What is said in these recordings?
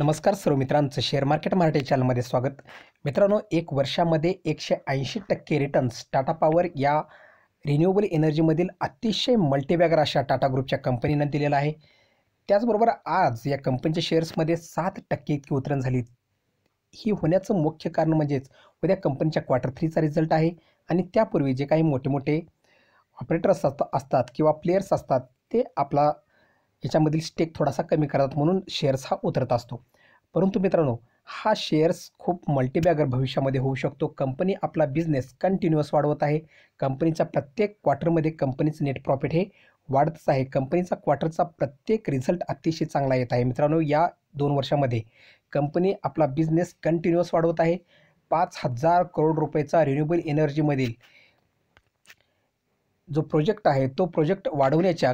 नमस्कार सर्व मित्रांचं शेअर मार्केट मराठी चॅनलमध्ये स्वागत। मित्रांनो, एक वर्षामध्ये 180% रिटर्न्स टाटा पॉवर या रिन्युएबल एनर्जीमधील अतिशय मल्टीबॅगर अशा टाटा ग्रुपच्या कंपनीनं दिलेला आहे। त्याचबरोबर आज या कंपनीच्या शेअर्समध्ये 7% इतकी उतरण झाली। ही होण्याचं मुख्य कारण म्हणजेच उद्या कंपनीच्या क्वार्टर 3 चा रिझल्ट आहे आणि त्यापूर्वी जे काही मोठे मोठे ऑपरेटर्स असतात किंवा प्लेयर्स असतात ते आपला याच्यामधील स्टेक थोडासा कमी करतात म्हणून शेअर्स हा उतरत असतो। परंतु मित्रांनो, हा शेअर्स खूप मल्टीबॅगर भविष्यामध्ये होऊ शकतो। कंपनी आपला बिझनेस कंटिन्युअस वाढवत आहे। कंपनीचा प्रत्येक क्वार्टरमध्ये कंपनीचं नेट प्रॉफिट हे वाढतच आहे। कंपनीचा क्वार्टरचा प्रत्येक रिझल्ट अतिशय चांगला येत आहे। मित्रांनो, या 2 वर्षामध्ये कंपनी आपला बिझनेस कंटिन्युअस वाढवत आहे। 5,000 करोड रुपयाचा रिन्युएबल एनर्जीमधील जो प्रोजेक्ट आहे तो प्रोजेक्ट वाढवण्याच्या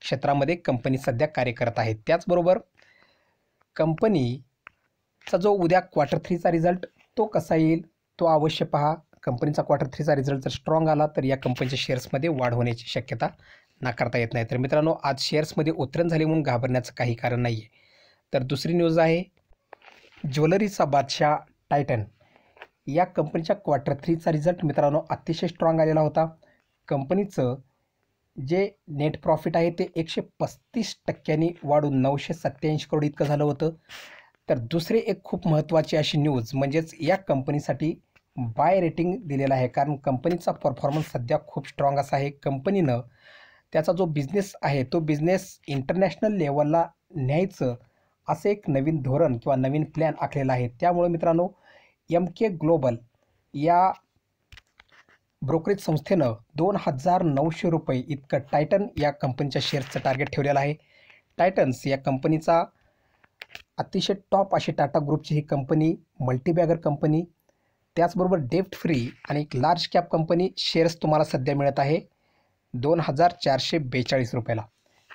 क्षेत्रामध्ये कंपनी सध्या कार्य करत आहे। त्याचबरोबर कंपनीचा जो उद्या क्वार्टर 3 चा रिझल्ट तो कसा येईल तो अवश्य पहा। कंपनीचा क्वार्टर 3 चा रिझल्ट जर स्ट्रॉंग आला तर या कंपनीच्या शेअर्समध्ये वाढ होण्याची शक्यता नाकारता येत नाही। तर मित्रांनो, आज शेअर्समध्ये उतरण झाली म्हणून घाबरण्याचं काही कारण नाही आहे। तर दुसरी न्यूज आहे ज्वेलरीचा बादशाह टायटन। या कंपनीच्या क्वार्टर 3 चा रिझल्ट मित्रांनो अतिशय स्ट्रॉंग आलेला होता। कंपनीचं जे नेट प्रॉफिट आहे ते 135% वाढून 987 करोड इतकं झालं होतं। तर दुसरे एक खूप महत्त्वाची अशी न्यूज म्हणजेच या कंपनीसाठी बाय रेटिंग दिलेलं आहे, कारण कंपनीचा परफॉर्मन्स सध्या खूप स्ट्रॉंग असा आहे। कंपनीनं त्याचा जो बिझनेस आहे तो बिझनेस इंटरनॅशनल लेवलला न्यायचं असे एक नवीन धोरण किंवा नवीन प्लॅन आखलेला आहे। त्यामुळे मित्रांनो, MK ग्लोबल या ब्रोकरेज संस्थेनं 2,900 रुपये इतकं टायटन या कंपनीच्या शेअर्सचं टार्गेट ठेवलेलं आहे। टायटन्स या कंपनीचा अतिशय टॉप अशी टाटा ग्रुपची ही कंपनी मल्टीबॅगर कंपनी, त्याचबरोबर डेप्ट फ्री आणि एक लार्ज कॅप कंपनी शेअर्स तुम्हाला सध्या मिळत आहे 2,442 रुपयाला।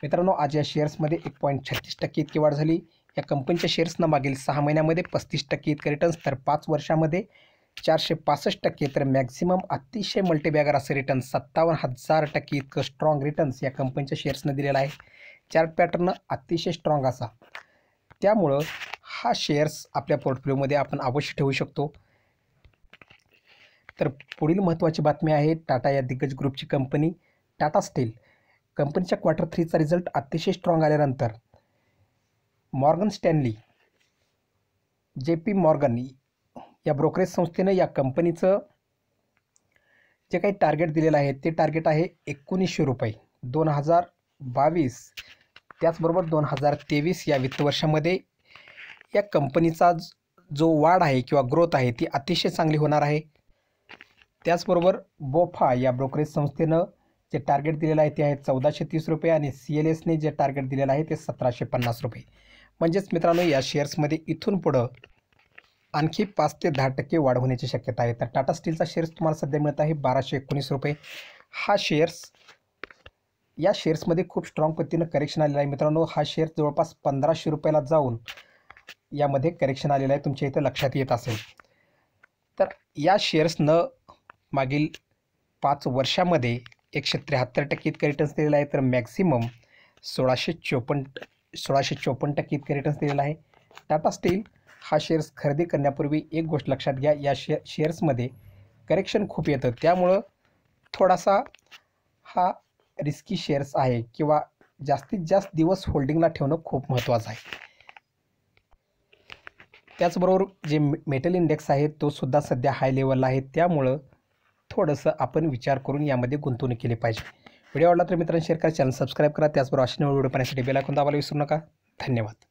मित्रांनो, आज या शेअर्समध्ये 1.36% इतकी वाढ झाली। या कंपनीच्या शेअर्सनं मागील 6 महिन्यामध्ये 35% इतके रिटर्न्स, तर 5 वर्षामध्ये 465%, तर मॅक्सिमम अतिशय मल्टीबॅगर असे रिटर्न्स 57,000% इतकं स्ट्रॉंग रिटर्न्स या कंपनीच्या शेअर्सनं दिलेला आहे। चार्ट पॅटर्न अतिशय स्ट्रॉंग असा, त्यामुळं हा शेअर्स आपल्या पोर्टफोलिओमध्ये आपण अवश्य ठेवू शकतो। तर पुढील महत्त्वाची बातमी आहे टाटा या दिग्गज ग्रुपची कंपनी टाटा स्टील। कंपनीच्या क्वार्टर 3 चा रिझल्ट अतिशय स्ट्रॉंग आल्यानंतर मॉर्गन स्टॅनली JP मॉर्गन या ब्रोकरेज संस्थेने या कंपनीचं जे काही टार्गेट दिलेलं आहे ते टार्गेट आहे 1,900 रुपये 2022 त्याचबरोबर 2023 या वित्त वर्षामध्ये या कंपनीचा जो वाढ आहे किंवा ग्रोथ आहे ती अतिशय चांगली होणार आहे। त्याचबरोबर BofA या ब्रोकरेज संस्थेनं जे टार्गेट दिलेलं आहे ते आहे 1,430 रुपये आणि CLSने जे टार्गेट दिलेलं आहे ते 1,750 रुपये। म्हणजेच मित्रांनो, या शेअर्समध्ये इथून पुढं आणखी 5 ते 10% वाढ होण्याची शक्यता आहे। तर टाटा स्टीलचा शेअर्स तुम्हाला सध्या मिळत आहे 1,219 रुपये। हा शेअर्स या शेअर्समध्ये खूप स्ट्रॉंग पद्धतीनं करेक्शन आलेलं आहे। मित्रांनो, हा शेअर जवळपास 1,500 रुपयाला जाऊन यामध्ये करेक्शन आलेलं आहे, तुमच्या इथं लक्षात येत असेल। तर या शेअर्सनं मागील 5 वर्षामध्ये 173% इतके रिटर्न्स दिलेला आहे, तर मॅक्सिमम 1,654% इतके रिटर्न्स दिलेला आहे। टाटा स्टील हा शेअर्स खरेदी करण्यापूर्वी एक गोष्ट लक्षात घ्या, या शेअर्समध्ये करेक्शन खूप येतं, त्यामुळं थोडासा हा रिस्की शेअर्स आहे किंवा जास्तीत जास्त दिवस होल्डिंगला ठेवणं खूप महत्त्वाचं आहे। त्याचबरोबर जे मेटल इंडेक्स आहे तो सुद्धा सध्या हाय लेवलला आहे, त्यामुळं थोडंसं आपण विचार करून यामध्ये गुंतवणूक केली पाहिजे। व्हिडिओ आवडला तर मित्रांनो शेअर करा, चॅनल सबस्क्राईब करा, त्याचबरोबर अशी नवीन व्हिडिओ पाहण्यासाठी बेल आयकॉन दाबायला विसरू नका। धन्यवाद।